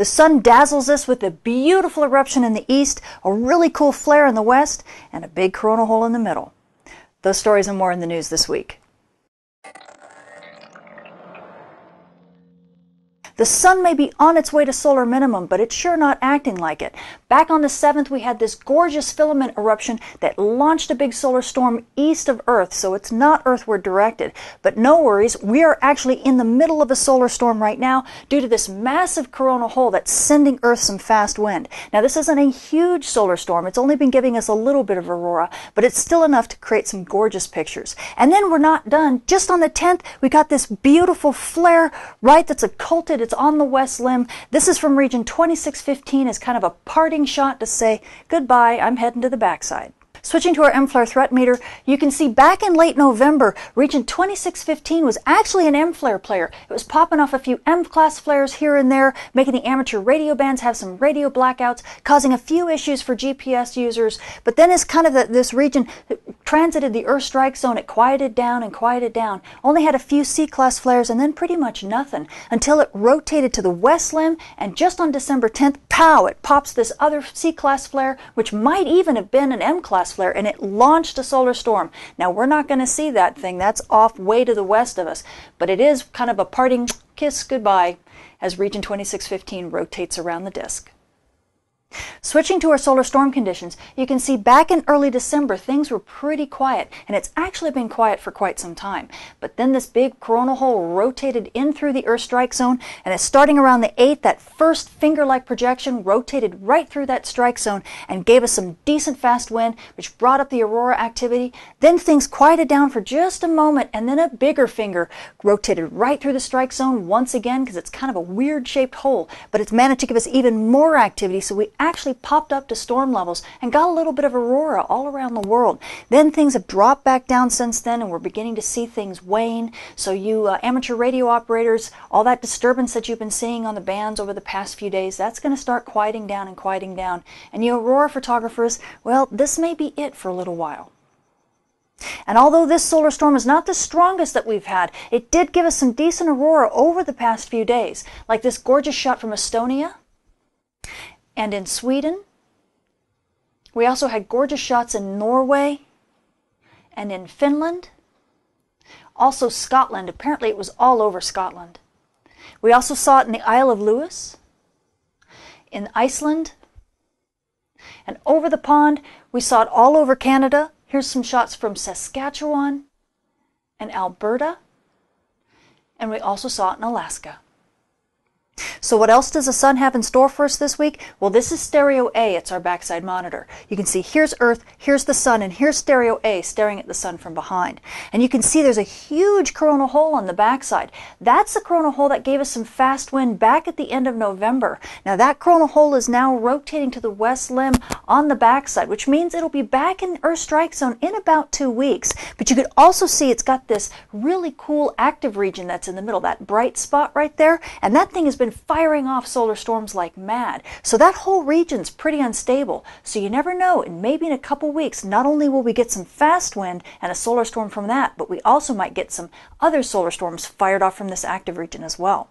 The sun dazzles us with a beautiful eruption in the east, a really cool flare in the west, and a big coronal hole in the middle. Those stories and more in the news this week. The sun may be on its way to solar minimum, but it's sure not acting like it. Back on the 7th, we had this gorgeous filament eruption that launched a big solar storm east of Earth, so it's not earthward directed. But no worries, we are actually in the middle of a solar storm right now due to this massive coronal hole that's sending Earth some fast wind. Now, this isn't a huge solar storm. It's only been giving us a little bit of aurora, but it's still enough to create some gorgeous pictures. And then we're not done. Just on the 10th, we got this beautiful flare, right, that's occulted. It's on the west limb. This is from region 2615 as kind of a parting shot to say, goodbye, I'm heading to the backside. Switching to our M-flare threat meter, you can see back in late November, region 2615 was actually an M-flare player. It was popping off a few M-class flares here and there, making the amateur radio bands have some radio blackouts, causing a few issues for GPS users. But then as kind of this region transited the Earth strike zone, it quieted down and quieted down. Only had a few C-class flares and then pretty much nothing until it rotated to the west limb, and just on December 10th, pow, it pops this other C-class flare, which might even have been an M-class flare, and it launched a solar storm. Now, we're not going to see that thing. That's off way to the west of us, but it is kind of a parting kiss goodbye as region 2615 rotates around the disk. Switching to our solar storm conditions, you can see back in early December, things were pretty quiet, and it's actually been quiet for quite some time. But then this big coronal hole rotated in through the Earth strike zone, and it's starting around the 8th, that first finger-like projection rotated right through that strike zone and gave us some decent fast wind, which brought up the aurora activity. Then things quieted down for just a moment, and then a bigger finger rotated right through the strike zone once again, because it's kind of a weird-shaped hole, but it's managed to give us even more activity, so we actually popped up to storm levels and got a little bit of aurora all around the world. Then things have dropped back down since then, and we're beginning to see things wane. So you amateur radio operators, all that disturbance that you've been seeing on the bands over the past few days, that's going to start quieting down. And you aurora photographers, well, this may be it for a little while. And although this solar storm is not the strongest that we've had, it did give us some decent aurora over the past few days, like this gorgeous shot from Estonia. And in Sweden, we also had gorgeous shots in Norway and in Finland, also Scotland. Apparently it was all over Scotland. We also saw it in the Isle of Lewis, in Iceland, and over the pond. We saw it all over Canada. Here's some shots from Saskatchewan and Alberta, and we also saw it in Alaska. So what else does the sun have in store for us this week? Well, this is Stereo A. It's our backside monitor. You can see here's Earth, here's the sun, and here's Stereo A staring at the sun from behind. And you can see there's a huge coronal hole on the backside. That's the coronal hole that gave us some fast wind back at the end of November. Now, that coronal hole is now rotating to the west limb on the backside, which means it'll be back in Earth strike zone in about 2 weeks. But you could also see it's got this really cool active region that's in the middle, that bright spot right there. And that thing has been firing off solar storms like mad. So that whole region's pretty unstable. So you never know, and maybe in a couple weeks, not only will we get some fast wind and a solar storm from that, but we also might get some other solar storms fired off from this active region as well.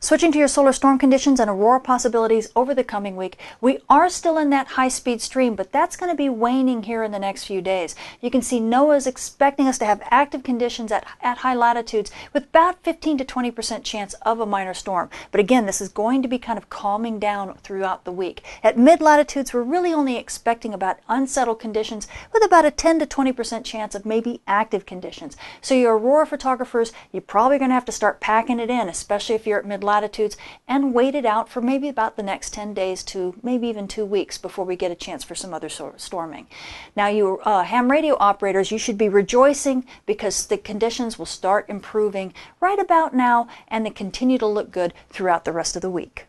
Switching to your solar storm conditions and aurora possibilities over the coming week, we are still in that high-speed stream, but that's going to be waning here in the next few days. You can see NOAA is expecting us to have active conditions at high latitudes with about 15 to 20% chance of a minor storm. But again, this is going to be kind of calming down throughout the week. At mid-latitudes, we're really only expecting about unsettled conditions with about a 10 to 20% chance of maybe active conditions. So your aurora photographers, you're probably going to have to start packing it in, especially if you're at mid-latitudes, and wait it out for maybe about the next 10 days to maybe even 2 weeks before we get a chance for some other storming. Now, you ham radio operators, you should be rejoicing because the conditions will start improving right about now, and they continue to look good throughout the rest of the week.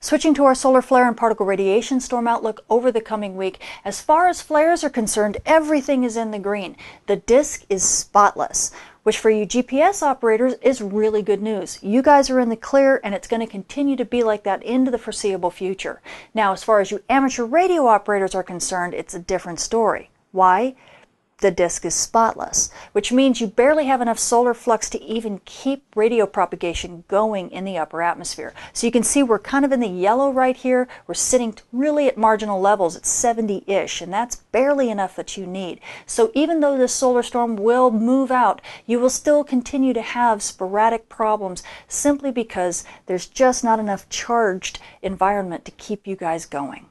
Switching to our solar flare and particle radiation storm outlook over the coming week, as far as flares are concerned, everything is in the green. The disk is spotless, which for you GPS operators is really good news. You guys are in the clear, and it's going to continue to be like that into the foreseeable future. Now, as far as you amateur radio operators are concerned, it's a different story. Why? the disk is spotless, which means you barely have enough solar flux to even keep radio propagation going in the upper atmosphere. So you can see we're kind of in the yellow right here. We're sitting really at marginal levels at 70-ish, and that's barely enough that you need. So even though this solar storm will move out, you will still continue to have sporadic problems simply because there's just not enough charged environment to keep you guys going.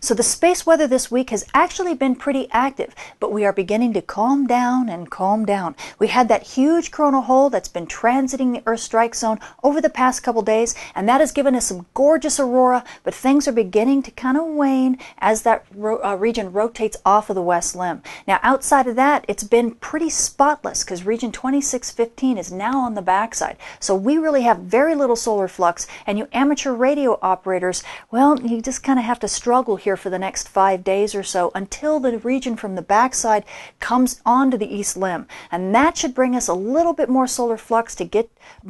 So the space weather this week has actually been pretty active, but we are beginning to calm down and calm down. We had that huge coronal hole that's been transiting the Earth's strike zone over the past couple days, and that has given us some gorgeous aurora, but things are beginning to kind of wane as that region rotates off of the west limb. Now outside of that, it's been pretty spotless because region 2615 is now on the backside. So we really have very little solar flux, and you amateur radio operators, well, you just kind of have to struggle here for the next 5 days or so until the region from the backside comes onto the east limb, and that should bring us a little bit more solar flux to get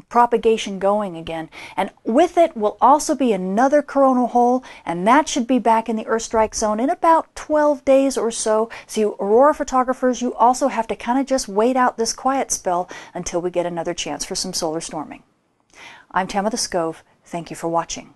propagation going again. And with it will also be another coronal hole, and that should be back in the Earth strike zone in about 12 days or so. So you aurora photographers, you also have to kind of just wait out this quiet spell until we get another chance for some solar storming. I'm Tamitha Skov. Thank you for watching.